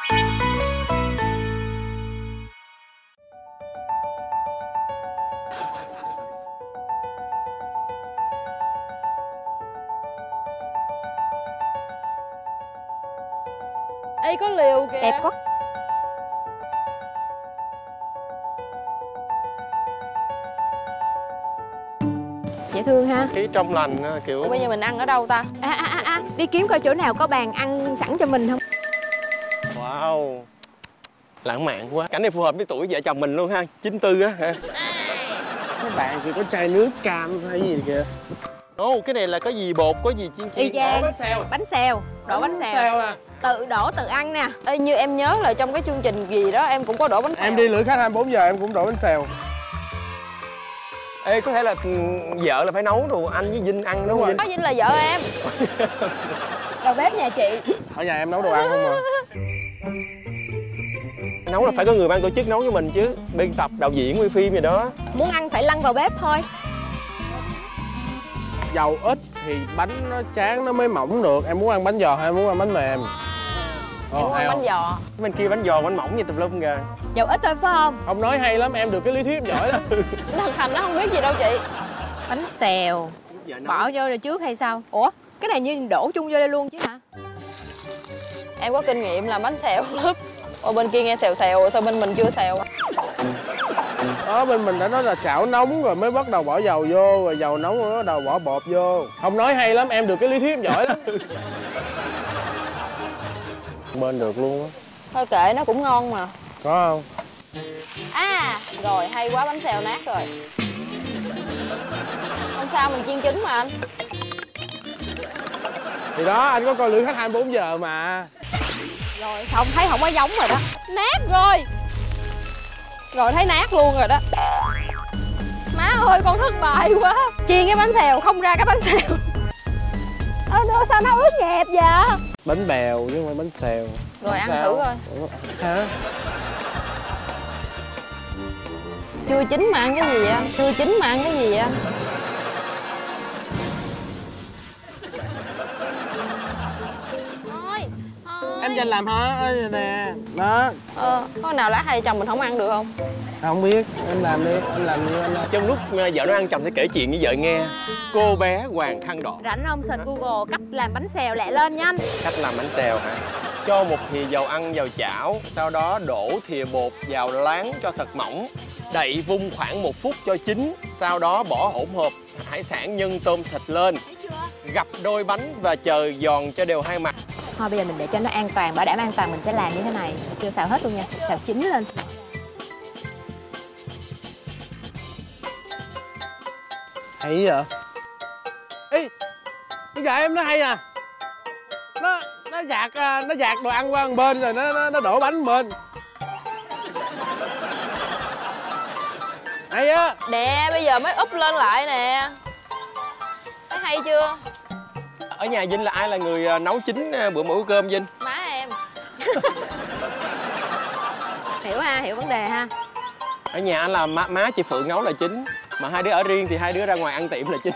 Ê, có liều kìa. Đẹp quá. Dễ thương ha. Cái trong lành kiểu. Ủa, bây giờ mình ăn ở đâu ta? Đi kiếm coi chỗ nào có bàn ăn sẵn cho mình không. Wow, lãng mạn quá. Cảnh này phù hợp với tuổi vợ chồng mình luôn ha. 94 á hả. Các bạn kia có chai nước cam hay gì kìa. Ồ, cái này là có gì bột, có gì chiên chiên. Bánh xèo, đổ bánh xèo à. Tự đổ tự ăn nè. Ê, như em nhớ là trong cái chương trình gì đó em cũng có đổ bánh xèo. Em đi lưỡi khách 24 giờ em cũng đổ bánh xèo. Ê, có thể là vợ là phải nấu rồi anh với Vinh ăn đúng không? Có Vinh là vợ em. Đầu bếp nhà chị. Ở nhà em nấu đồ ăn không mà. Nấu là phải có người ban tổ chức nấu với mình chứ. Biên tập, đạo diễn, quay phim gì đó. Muốn ăn phải lăn vào bếp thôi. Dầu ít thì bánh nó tráng nó mới mỏng được. Em muốn ăn bánh giò hay em muốn ăn bánh mềm? Em muốn ăn bánh giò. Bên kia bánh giò bánh mỏng như tùm lum kìa. Dầu ít thôi phải không? Ông nói hay lắm, em được cái lý thuyết giỏi lắm. Thằng Thành nó không biết gì đâu chị. Bánh xèo bỏ vô rồi trước hay sao? Ủa, cái này như đổ chung vô đây luôn chứ hả? Em có kinh nghiệm làm bánh xèo lắm. Ở bên kia nghe xèo xèo, sao bên mình chưa xèo? Đó, bên mình đã nói là chảo nóng rồi mới bắt đầu bỏ dầu vô, rồi dầu nóng rồi bắt đầu bỏ bột vô. Ông nói hay lắm, em được cái lý thuyết giỏi lắm. Bên được luôn á. Thôi kệ, nó cũng ngon mà. Có không? À, rồi hay quá, bánh xèo nát rồi. Không sao, mình chiên trứng mà anh. Thì đó, anh có coi lưỡi khách 24 giờ mà. Rồi, xong thấy không có giống rồi đó. Nát rồi. Rồi thấy nát luôn rồi đó. Má ơi, con thất bại quá. Chiên cái bánh xèo, không ra cái bánh xèo. Ơ, sao nó ướt nhẹp vậy? Bánh bèo chứ không phải bánh xèo. Rồi ăn thử coi. Hả? Chưa chín mà ăn cái gì vậy? Chưa chín mà ăn cái gì vậy? Em trên làm hết nè. Đó. Có nào lá hai chồng mình không ăn được không? Không biết, em làm đi, em làm như anh. Trong lúc vợ nó ăn chồng sẽ kể chuyện với vợ nghe. Cô bé Hoàng Khăn Đỏ. Rảnh không search Google cách làm bánh xèo lẹ lên nhanh. Cách làm bánh xèo hả? Cho một thìa dầu ăn vào chảo, sau đó đổ thìa bột vào láng cho thật mỏng. Đậy vung khoảng 1 phút cho chín, sau đó bỏ hỗn hợp hải sản, nhân, tôm, thịt lên. Gập đôi bánh và chờ giòn cho đều hai mặt. Thôi bây giờ mình để cho nó an toàn, bảo đảm an toàn mình sẽ làm như thế này. Chưa xào hết luôn nha, xào chín lên. Hay vậy? Ê, bây giờ em nó hay nè. Nó dạt đồ ăn qua một bên rồi nó đổ bánh bên. Hay á. Nè, bây giờ mới úp lên lại nè. Thấy hay chưa? Ở nhà Vinh là ai là người nấu chín bữa mỗi cơm Vinh? Má em. Hiểu ha, hiểu vấn đề ha. Ở nhà anh là má chị Phượng nấu là chính. Mà hai đứa ở riêng thì hai đứa ra ngoài ăn tiệm là chính.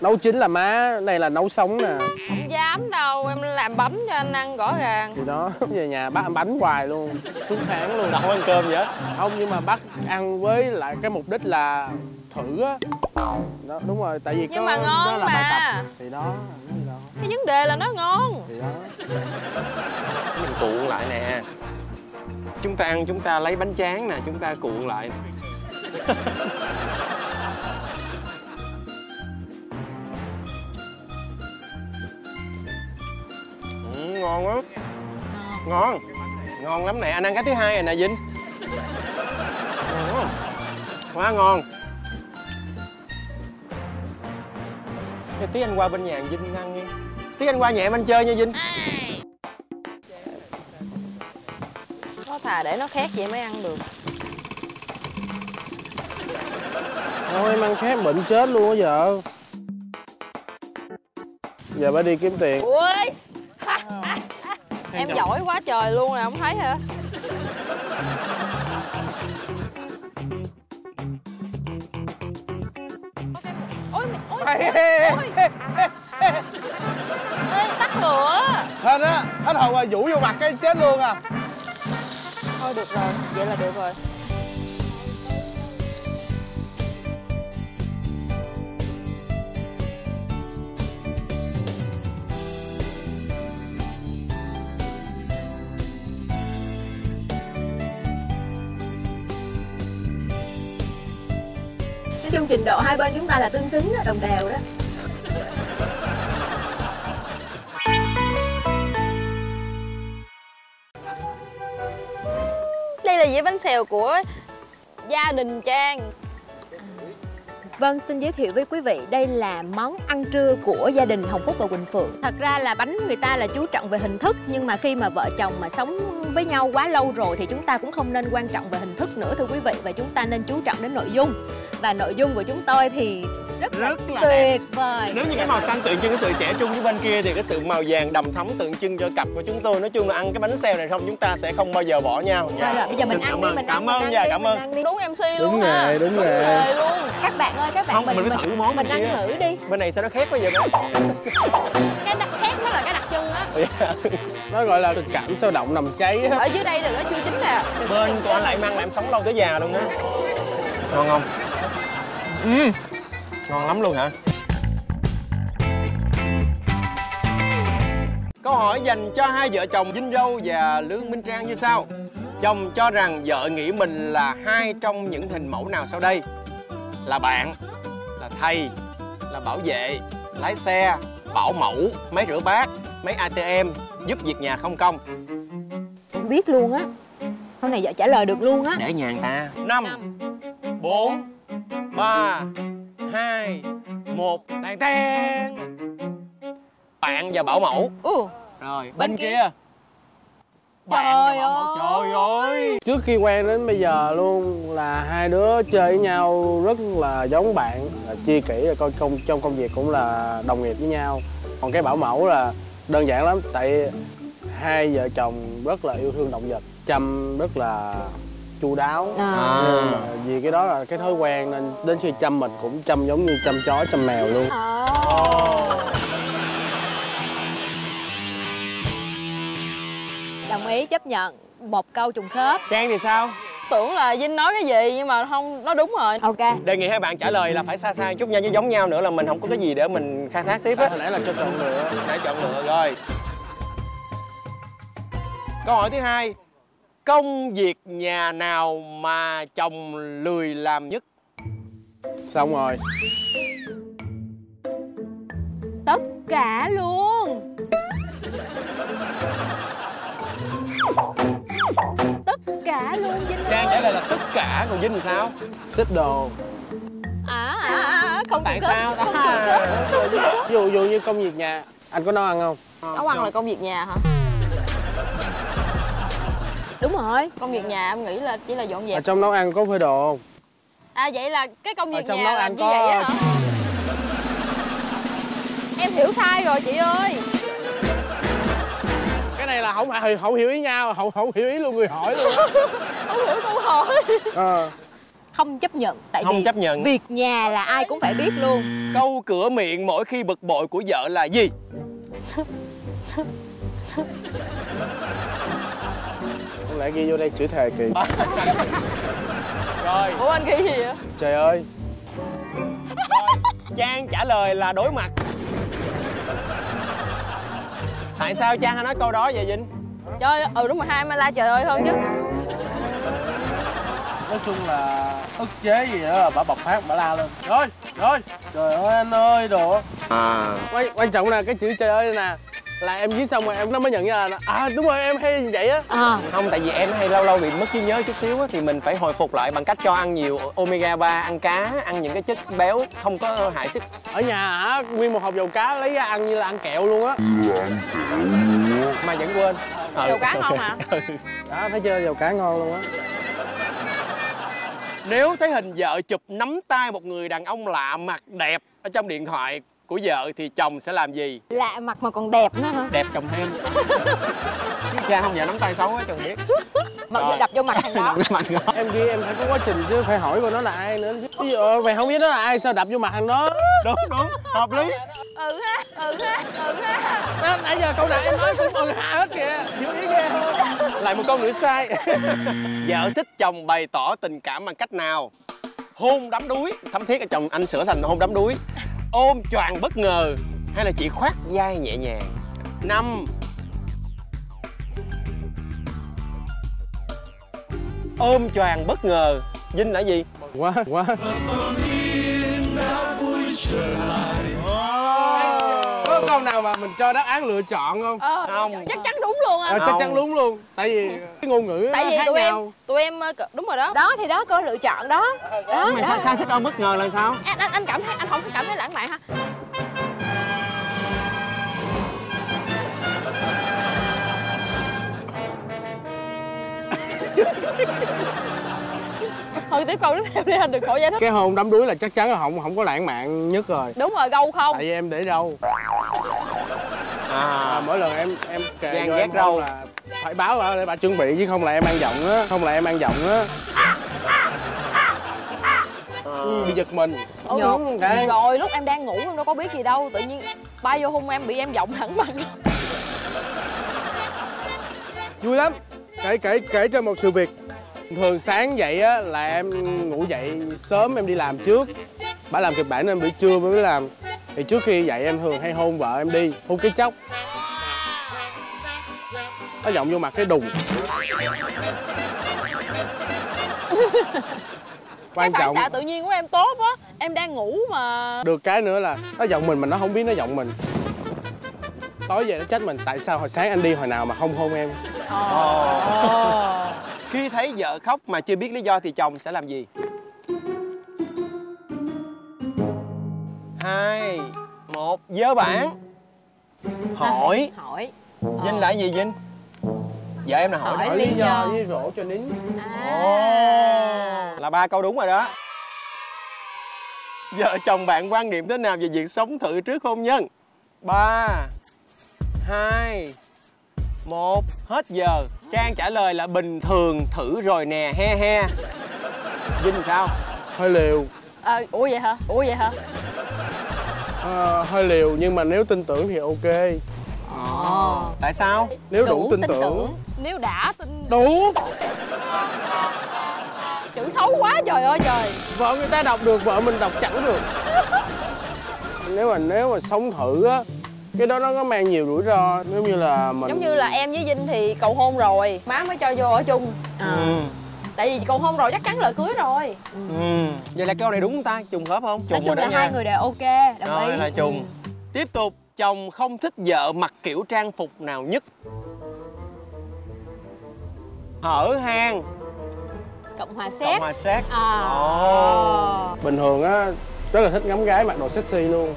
Nấu chính là má, này là nấu sống nè. Không dám đâu, em làm bánh cho anh ăn rõ ràng. Thì đó, về nhà bắt ăn bánh hoài luôn, suốt tháng luôn. Đâu ăn cơm vậy? Không, nhưng mà bắt ăn với lại cái mục đích là thử á. Đó, đúng rồi, tại vì nhưng mà ngon đó là bài tập. Thì đó, cái vấn đề là nó ngon. Thì đó. Mình cuộn lại nè. Chúng ta ăn, chúng ta lấy bánh tráng nè, chúng ta cuộn lại. Ngon quá. Ngon. Ngon lắm nè, anh ăn cái thứ hai rồi nè Vinh. Ngon quá. Quá ngon. Tí anh qua bên nhà Vinh ăn nha. Tí anh qua nhà em anh chơi nha Vinh. Có thà để nó khét vậy mới ăn được. Thôi em ăn khét bệnh chết luôn á vợ. Giờ bà đi kiếm tiền. Ui. Em giỏi quá trời luôn nè, không thấy hả? Ôi, ôi, ôi, ôi. Ê, tắt lửa. Hên á, hết hồn rồi, vũ vô mặt cái chết luôn à. Thôi được rồi, vậy là được rồi. Nói chung trình độ hai bên chúng ta là tương xứng đó, đồng đều đó. Đây là dĩa bánh xèo của gia đình Trang. Vâng, xin giới thiệu với quý vị, đây là món ăn trưa của gia đình Hồng Phúc và Quỳnh Phượng. Thật ra là bánh người ta là chú trọng về hình thức, nhưng mà khi mà vợ chồng mà sống với nhau quá lâu rồi thì chúng ta cũng không nên quan trọng về hình thức nữa thưa quý vị, và chúng ta nên chú trọng đến nội dung. Và nội dung của chúng tôi thì rất là tuyệt vời. Nếu như cái màu xanh tượng trưng cái sự trẻ trung, với bên kia thì cái sự màu vàng đầm thắm tượng trưng cho cặp của chúng tôi. Nói chung là ăn cái bánh xèo này không chúng ta sẽ không bao giờ bỏ nhau. Dạ. Rồi, bây giờ mình ăn đi, mình cảm ơn nha, cảm ơn. Đúng MC luôn. Đúng rồi, đúng rồi luôn. Các bạn ơi, các bạn không, mình thử món mình ăn kia. Thử đi. Bên này sao nó khét quá vậy? Cái khét mới là cái đặc trưng á. Nó gọi là tình cảm sôi động nằm cháy. Ở dưới đây là nó chưa chín nè. Bên của anh lại mang làm sống lâu tới già luôn á. Ngon không? Ừ. Ngon lắm luôn hả? Câu hỏi dành cho hai vợ chồng Vinh Râu và Lương Minh Trang như sau. Chồng cho rằng vợ nghĩ mình là hai trong những hình mẫu nào sau đây? Là bạn, là thầy, là bảo vệ, lái xe, bảo mẫu, máy rửa bát, máy ATM, giúp việc nhà không công. Không biết luôn á. Hôm nay vợ trả lời được luôn á. Để nhà người ta. 5 4 3 2 1. Tàn tan. Bạn và bảo mẫu. Rồi, bên kia. Trời ơi. Trời ơi. Trước khi quen đến bây giờ luôn là hai đứa chơi với nhau rất là giống bạn, là chia kỹ, là coi trong công việc cũng là đồng nghiệp với nhau. Còn cái bảo mẫu là đơn giản lắm, tại hai vợ chồng rất là yêu thương động vật, chăm rất là chu đáo. Vì cái đó là cái thói quen nên đến khi chăm mình cũng chăm giống như chăm chó chăm mèo luôn. Đồng ý, chấp nhận, một câu trùng khớp. Trang thì sao? Tưởng là Vinh nói cái gì nhưng mà không, nó đúng rồi. Ok, đề nghị hai bạn trả lời là phải xa xa chút nha, chứ giống nhau nữa là mình không có cái gì để mình khai thác tiếp á. Hồi nãy là cho chọn lựa, đã chọn lựa rồi. Câu hỏi thứ hai. Công việc nhà nào mà chồng lười làm nhất? Xong rồi. Tất cả luôn. Tất cả luôn Vinh ơi. Trang trả lời là tất cả, còn Vinh thì sao? Xếp đồ. Không tại sao đó. Ví dụ như công việc nhà, anh có nấu ăn không? Nấu ăn là công việc nhà hả? Đúng rồi, công việc nhà em nghĩ là chỉ là dọn dẹp. Ở trong nấu ăn có phơi đồ không? À vậy là cái công việc nhà làm như vậy á hả? Em hiểu sai rồi chị ơi. Cái này là không hiểu ý nhau, không hiểu ý luôn người hỏi luôn. Không hiểu câu hỏi. Không chấp nhận, tại không vì chấp nhận. Việc nhà là ai cũng phải biết luôn. Câu cửa miệng mỗi khi bực bội của vợ là gì? Lại ghi vô đây chữ thề kìa. Rồi. Ủa anh ghi gì vậy? Trời ơi. Rồi. Trang trả lời là đối mặt. Tại sao Trang hay nói câu đó vậy Vinh? Trời ơi, đúng rồi, hai em la trời ơi hơn chứ. Nói chung là ức chế gì đó, bả bộc phát, bả la lên. Rồi, rồi. Trời ơi anh ơi, đồ. Quan trọng là cái chữ trời ơi nè. Là em viết xong rồi em nó mới nhận ra là đúng rồi em hay như vậy á. Không, tại vì em hay lâu lâu bị mất trí nhớ chút xíu á, thì mình phải hồi phục lại bằng cách cho ăn nhiều omega 3, ăn cá, ăn những cái chất béo không có hại sức. Ở nhà hả, nguyên một hộp dầu cá lấy ra ăn như là ăn kẹo luôn á. Mà vẫn quên. Dầu cá ngon hả? Đó, thấy chưa, dầu cá ngon luôn á. Nếu thấy hình vợ chụp nắm tay một người đàn ông lạ mặt đẹp ở trong điện thoại của vợ thì chồng sẽ làm gì? Lạ mặt mà còn đẹp nữa hả? Đẹp chồng thêm. Cha không vợ nắm tay xấu á, chồng biết. Mặc dù đập vô mặt thằng đó. Em kia em phải có quá trình chứ, phải hỏi coi nó là ai nữa chứ. Ví dụ mày không biết nó là ai sao đập vô mặt thằng đó. Đúng đúng, hợp lý. Ừ ha, ừ ha, ừ ha. Nãy giờ câu nào em nói cũng ừ ha hết kìa. Giữ ý ghê thôi. Lại một câu nữa sai. Vợ thích chồng bày tỏ tình cảm bằng cách nào? Hôn đắm đuối, thấm thiết chồng anh sửa thành hôn đắm đuối. Ôm choàng bất ngờ, hay là chỉ khoác vai nhẹ nhàng? 5. Ôm choàng bất ngờ. Vinh là gì? Quá quá. Có câu nào mà mình cho đáp án lựa chọn không? Không. Chắc chắn đúng luôn anh. Chắc chắn đúng luôn. Tại vì cái ngôn ngữ tại vì tụi em đúng rồi đó. Đó thì đó có lựa chọn đó. Đó. Mày sao sao thích ôm bất ngờ là sao? Anh cảm thấy anh không cảm thấy lãng mạn hả? Thôi tiếp câu tiếp theo đi anh, đừng khổ vậy đó. Cái hôn đắm đuối là chắc chắn là không có lãng mạn nhất rồi. Đúng rồi, gâu không? Tại vì em để râu. Mỗi lần em kề ghét râu là phải báo bà để bà chuẩn bị chứ không là em ăn giọng á, bị giật mình. Đúng rồi, lúc em đang ngủ em đâu có biết gì đâu, tự nhiên bay vô hôn em bị em giọng thẳng mặt. Vui lắm. Kể cho một sự việc. Thường sáng dậy á, là em ngủ dậy sớm em đi làm trước. Bà làm kịch bản nên buổi trưa mới làm. Thì trước khi dậy em thường hay hôn vợ em đi. Hôn cái chóc. Nó giọng vô mặt cái đùng. Quan trọng. Cái phản xạ tự nhiên của em tốt á. Em đang ngủ mà. Được cái nữa là nó giọng mình mà nó không biết nó giọng mình. Tối về nó trách mình tại sao hồi sáng anh đi hồi nào mà không hôn em. Khi thấy vợ khóc mà chưa biết lý do thì chồng sẽ làm gì? 2, 1, dơ bảng. Hỏi. Hỏi. Vinh là gì Vinh? Vợ em là hỏi lý do với rổ cho nín. Là 3 câu đúng rồi đó. Vợ chồng bạn quan niệm thế nào về việc sống thử trước hôn nhân? 3, 2, 1, hết giờ. Trang trả lời là bình thường, thử rồi nè, he he. Vinh sao? Hơi liều. Ủa vậy hả? Hơi liều nhưng mà nếu tin tưởng thì ok. Tại sao? Nếu đủ tin tưởng. Nếu đã tin... Đủ. Chữ xấu quá trời ơi trời. Vợ người ta đọc được, vợ mình đọc chẳng được. Nếu mà sống thử á, cái đó nó có mang nhiều rủi ro. Giống như là em với Vinh thì cầu hôn rồi má mới cho vô ở chung. Tại vì cầu hôn rồi chắc chắn là cưới rồi. Vậy là câu này đúng không ta? Trùng khớp không? Trùng chung là nha. Hai người đều ok, đồng ý là trùng. Tiếp tục. Chồng không thích vợ mặc kiểu trang phục nào nhất? Hở hang. Cộng hòa Séc. Bình thường á rất là thích ngắm gái mặc đồ sexy luôn.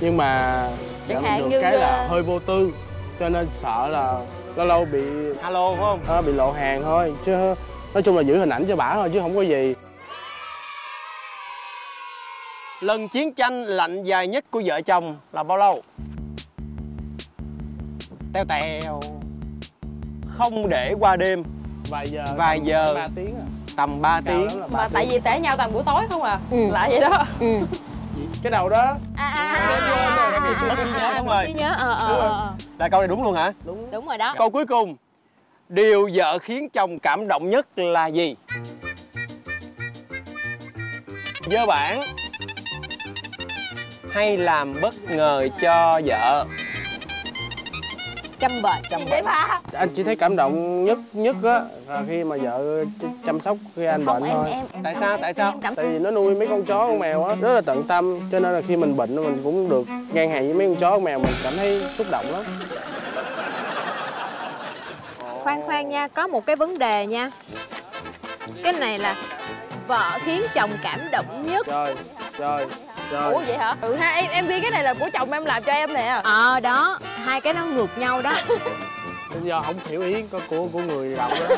Nhưng mà được cái là hơi vô tư cho nên sợ là lâu lâu bị alo phải không? Bị lộ hàng thôi, chứ nói chung là giữ hình ảnh cho bả thôi chứ không có gì. Lần chiến tranh lạnh dài nhất của vợ chồng là bao lâu? Teo teo. Không để qua đêm. Vài giờ. 3 tiếng à? Tầm 3 tiếng mà tại vì tể nhau tầm buổi tối không à. Lạ vậy đó. Cái đầu đó là câu này đúng luôn hả? Đúng rồi đó. Câu cuối cùng. Điều vợ khiến chồng cảm động nhất là gì? Dơ bảng. Hay làm bất ngờ cho vợ? Chăm bệnh. Anh chỉ thấy cảm động nhất á là khi mà vợ chăm sóc khi anh bệnh thôi. Tại sao? Tại vì nó nuôi mấy con chó con mèo á rất là tận tâm, cho nên là khi mình bệnh mình cũng được ngang hàng với mấy con chó con mèo, mình cảm thấy xúc động lắm. Khoan nha, có một cái vấn đề nha. Cái này là vợ khiến chồng cảm động nhất. Trời. Ủa vậy hả? Em ghi cái này là của chồng em làm cho em nè. Đó, hai cái nó ngược nhau đó. Nên do không hiểu ý của người đọc đó.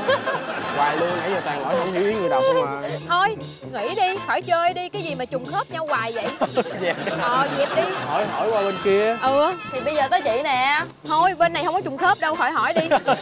Hoài luôn, nãy giờ toàn hỏi không hiểu ý người đọc không à. Thôi, nghỉ đi, khỏi chơi đi, cái gì mà trùng khớp nhau hoài vậy. Dẹp đi. Dẹp đi. Hỏi qua bên kia. Ừ, thì bây giờ tới chị nè. Thôi, bên này không có trùng khớp đâu, khỏi hỏi đi.